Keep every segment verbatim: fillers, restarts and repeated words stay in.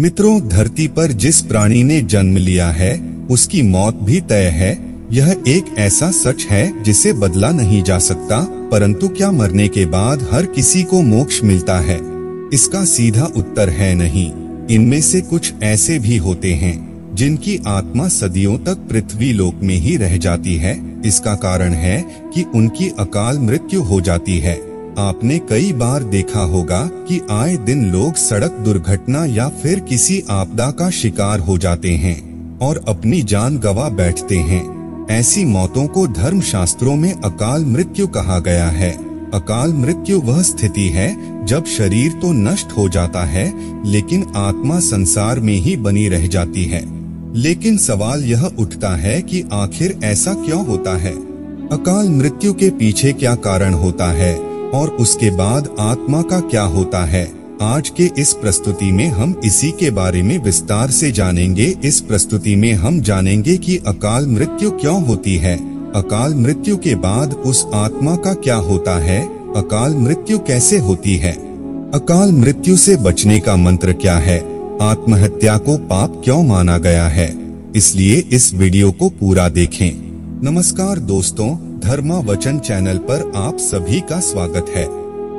मित्रों, धरती पर जिस प्राणी ने जन्म लिया है उसकी मौत भी तय है। यह एक ऐसा सच है जिसे बदला नहीं जा सकता, परंतु क्या मरने के बाद हर किसी को मोक्ष मिलता है? इसका सीधा उत्तर है नहीं। इनमें से कुछ ऐसे भी होते हैं जिनकी आत्मा सदियों तक पृथ्वी लोक में ही रह जाती है। इसका कारण है कि उनकी अकाल मृत्यु हो जाती है। आपने कई बार देखा होगा कि आए दिन लोग सड़क दुर्घटना या फिर किसी आपदा का शिकार हो जाते हैं और अपनी जान गंवा बैठते हैं। ऐसी मौतों को धर्म शास्त्रों में अकाल मृत्यु कहा गया है। अकाल मृत्यु वह स्थिति है जब शरीर तो नष्ट हो जाता है लेकिन आत्मा संसार में ही बनी रह जाती है। लेकिन सवाल यह उठता है कि आखिर ऐसा क्यों होता है? अकाल मृत्यु के पीछे क्या कारण होता है और उसके बाद आत्मा का क्या होता है? आज के इस प्रस्तुति में हम इसी के बारे में विस्तार से जानेंगे। इस प्रस्तुति में हम जानेंगे कि अकाल मृत्यु क्यों होती है, अकाल मृत्यु के बाद उस आत्मा का क्या होता है, अकाल मृत्यु कैसे होती है, अकाल मृत्यु से बचने का मंत्र क्या है, आत्महत्या को पाप क्यों माना गया है। इसलिए इस वीडियो को पूरा देखें। नमस्कार दोस्तों, धर्म वचन चैनल पर आप सभी का स्वागत है।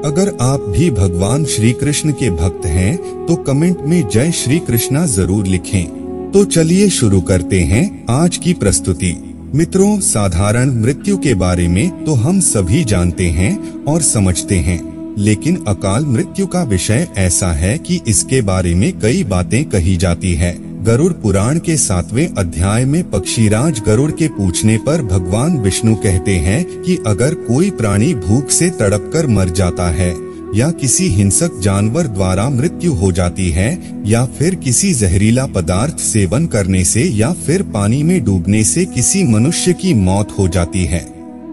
अगर आप भी भगवान श्री कृष्ण के भक्त हैं तो कमेंट में जय श्री कृष्णा जरूर लिखें। तो चलिए शुरू करते हैं आज की प्रस्तुति। मित्रों, साधारण मृत्यु के बारे में तो हम सभी जानते हैं और समझते हैं, लेकिन अकाल मृत्यु का विषय ऐसा है कि इसके बारे में कई बातें कही जाती है। गरुड़ पुराण के सातवें अध्याय में पक्षीराज गरुड़ के पूछने पर भगवान विष्णु कहते हैं कि अगर कोई प्राणी भूख से तड़पकर मर जाता है या किसी हिंसक जानवर द्वारा मृत्यु हो जाती है या फिर किसी जहरीला पदार्थ सेवन करने से या फिर पानी में डूबने से किसी मनुष्य की मौत हो जाती है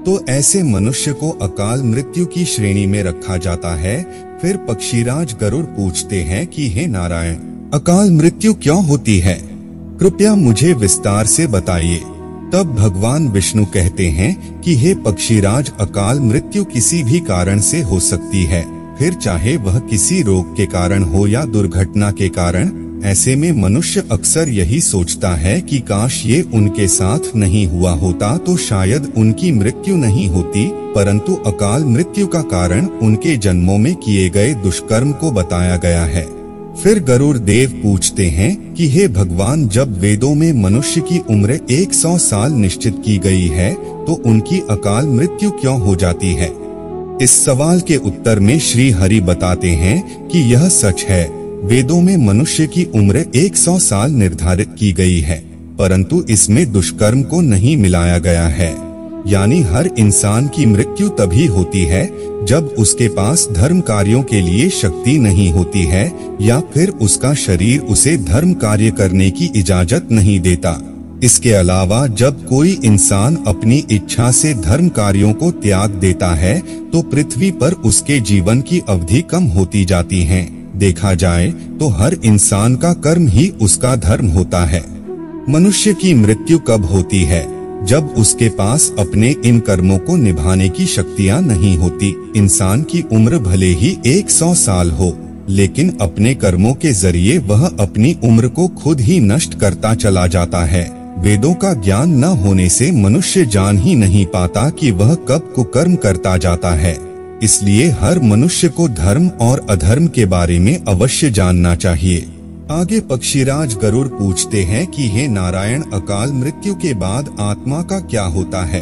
तो ऐसे मनुष्य को अकाल मृत्यु की श्रेणी में रखा जाता है। फिर पक्षीराज गरुड़ पूछते हैं कि हे नारायण, अकाल मृत्यु क्यों होती है? कृपया मुझे विस्तार से बताइए। तब भगवान विष्णु कहते हैं कि हे पक्षीराज, अकाल मृत्यु किसी भी कारण से हो सकती है, फिर चाहे वह किसी रोग के कारण हो या दुर्घटना के कारण। ऐसे में मनुष्य अक्सर यही सोचता है कि काश ये उनके साथ नहीं हुआ होता तो शायद उनकी मृत्यु नहीं होती, परंतु अकाल मृत्यु का कारण उनके जन्मों में किए गए दुष्कर्म को बताया गया है। फिर गरुड़ देव पूछते हैं कि हे भगवान, जब वेदों में मनुष्य की उम्र सौ साल निश्चित की गई है तो उनकी अकाल मृत्यु क्यों हो जाती है? इस सवाल के उत्तर में श्री हरि बताते हैं कि यह सच है, वेदों में मनुष्य की उम्र सौ साल निर्धारित की गई है, परंतु इसमें दुष्कर्म को नहीं मिलाया गया है। यानी हर इंसान की मृत्यु तभी होती है जब उसके पास धर्म कार्यों के लिए शक्ति नहीं होती है या फिर उसका शरीर उसे धर्म कार्य करने की इजाजत नहीं देता। इसके अलावा जब कोई इंसान अपनी इच्छा से धर्म कार्यों को त्याग देता है तो पृथ्वी पर उसके जीवन की अवधि कम होती जाती है। देखा जाए तो हर इंसान का कर्म ही उसका धर्म होता है। मनुष्य की मृत्यु कब होती है? जब उसके पास अपने इन कर्मों को निभाने की शक्तियाँ नहीं होती। इंसान की उम्र भले ही सौ साल हो, लेकिन अपने कर्मों के जरिए वह अपनी उम्र को खुद ही नष्ट करता चला जाता है। वेदों का ज्ञान न होने से मनुष्य जान ही नहीं पाता कि वह कब कुकर्म करता जाता है। इसलिए हर मनुष्य को धर्म और अधर्म के बारे में अवश्य जानना चाहिए। आगे पक्षीराज गरुड़ पूछते हैं कि हे नारायण, अकाल मृत्यु के बाद आत्मा का क्या होता है?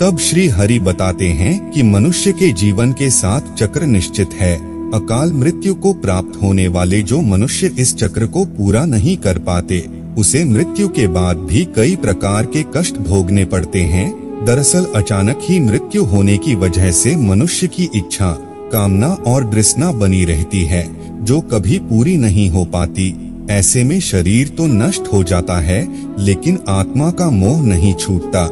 तब श्री हरि बताते हैं कि मनुष्य के जीवन के साथ चक्र निश्चित है। अकाल मृत्यु को प्राप्त होने वाले जो मनुष्य इस चक्र को पूरा नहीं कर पाते उसे मृत्यु के बाद भी कई प्रकार के कष्ट भोगने पड़ते हैं। दरअसल अचानक ही मृत्यु होने की वजह से मनुष्य की इच्छा, कामना और तृष्णा बनी रहती है जो कभी पूरी नहीं हो पाती। ऐसे में शरीर तो नष्ट हो जाता है लेकिन आत्मा का मोह नहीं छूटता।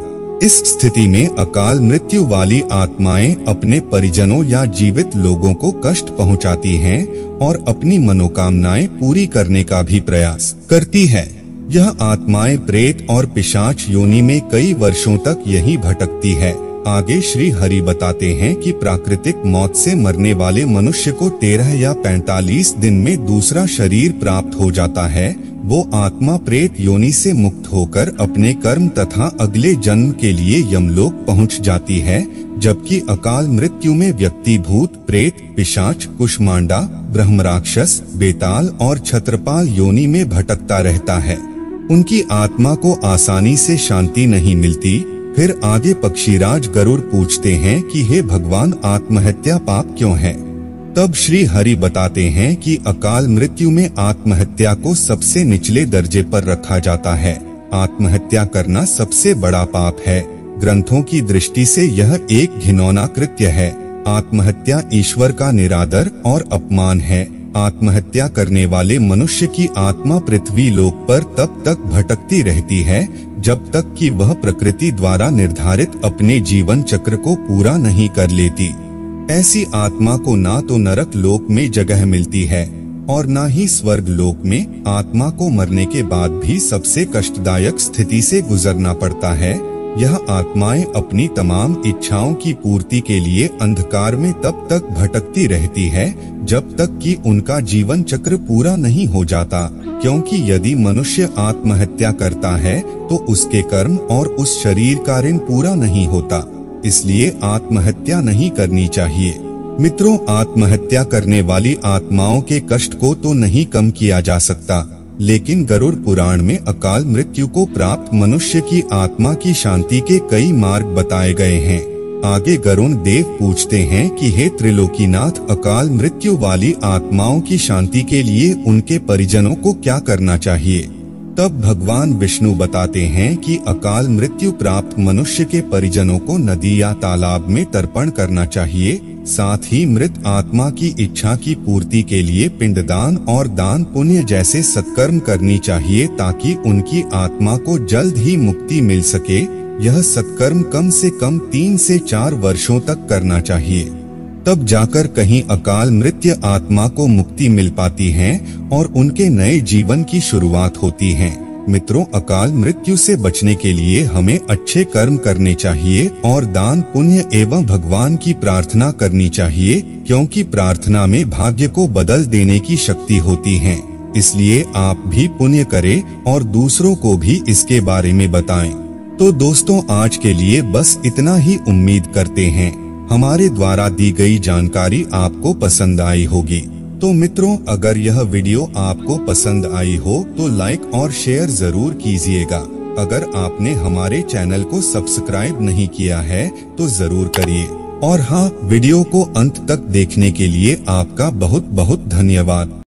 इस स्थिति में अकाल मृत्यु वाली आत्माएं अपने परिजनों या जीवित लोगों को कष्ट पहुंचाती हैं और अपनी मनोकामनाएं पूरी करने का भी प्रयास करती है। यह आत्माएं प्रेत और पिशाच योनि में कई वर्षों तक यही भटकती है। आगे श्री हरि बताते हैं कि प्राकृतिक मौत से मरने वाले मनुष्य को तेरह या पैंतालीस दिन में दूसरा शरीर प्राप्त हो जाता है। वो आत्मा प्रेत योनि से मुक्त होकर अपने कर्म तथा अगले जन्म के लिए यमलोक पहुंच जाती है, जबकि अकाल मृत्यु में व्यक्ति भूत, प्रेत, पिशाच, कुष्मांडा, ब्रह्मराक्षस, बेताल और छत्रपाल योनि में भटकता रहता है। उनकी आत्मा को आसानी से शांति नहीं मिलती। फिर आगे पक्षीराज गरुड़ पूछते हैं कि हे भगवान, आत्महत्या पाप क्यों है? तब श्री हरि बताते हैं कि अकाल मृत्यु में आत्महत्या को सबसे निचले दर्जे पर रखा जाता है। आत्महत्या करना सबसे बड़ा पाप है। ग्रंथों की दृष्टि से यह एक घिनौना कृत्य है। आत्महत्या ईश्वर का निरादर और अपमान है। आत्महत्या करने वाले मनुष्य की आत्मा पृथ्वी लोक पर तब तक भटकती रहती है जब तक कि वह प्रकृति द्वारा निर्धारित अपने जीवन चक्र को पूरा नहीं कर लेती। ऐसी आत्मा को ना तो नरक लोक में जगह मिलती है और ना ही स्वर्ग लोक में। आत्मा को मरने के बाद भी सबसे कष्टदायक स्थिति से गुजरना पड़ता है। यह आत्माएं अपनी तमाम इच्छाओं की पूर्ति के लिए अंधकार में तब तक भटकती रहती है जब तक कि उनका जीवन चक्र पूरा नहीं हो जाता, क्योंकि यदि मनुष्य आत्महत्या करता है तो उसके कर्म और उस शरीर का ऋण पूरा नहीं होता। इसलिए आत्महत्या नहीं करनी चाहिए। मित्रों, आत्महत्या करने वाली आत्माओं के कष्ट को तो नहीं कम किया जा सकता, लेकिन गरुड़ पुराण में अकाल मृत्यु को प्राप्त मनुष्य की आत्मा की शांति के कई मार्ग बताए गए हैं। आगे गरुड़ देव पूछते हैं कि हे त्रिलोकीनाथ, अकाल मृत्यु वाली आत्माओं की शांति के लिए उनके परिजनों को क्या करना चाहिए? तब भगवान विष्णु बताते हैं कि अकाल मृत्यु प्राप्त मनुष्य के परिजनों को नदी या तालाब में तर्पण करना चाहिए। साथ ही मृत आत्मा की इच्छा की पूर्ति के लिए पिंडदान और दान पुण्य जैसे सत्कर्म करनी चाहिए ताकि उनकी आत्मा को जल्द ही मुक्ति मिल सके। यह सत्कर्म कम से कम तीन से चार वर्षों तक करना चाहिए, तब जाकर कहीं अकाल मृत्यु आत्मा को मुक्ति मिल पाती है और उनके नए जीवन की शुरुआत होती है। मित्रों, अकाल मृत्यु से बचने के लिए हमें अच्छे कर्म करने चाहिए और दान पुण्य एवं भगवान की प्रार्थना करनी चाहिए, क्योंकि प्रार्थना में भाग्य को बदल देने की शक्ति होती है। इसलिए आप भी पुण्य करें और दूसरों को भी इसके बारे में बताएं। तो दोस्तों, आज के लिए बस इतना ही। उम्मीद करते हैं हमारे द्वारा दी गई जानकारी आपको पसंद आई होगी। तो मित्रों, अगर यह वीडियो आपको पसंद आई हो तो लाइक और शेयर जरूर कीजिएगा। अगर आपने हमारे चैनल को सब्सक्राइब नहीं किया है तो जरूर करिए। और हाँ, वीडियो को अंत तक देखने के लिए आपका बहुत बहुत धन्यवाद।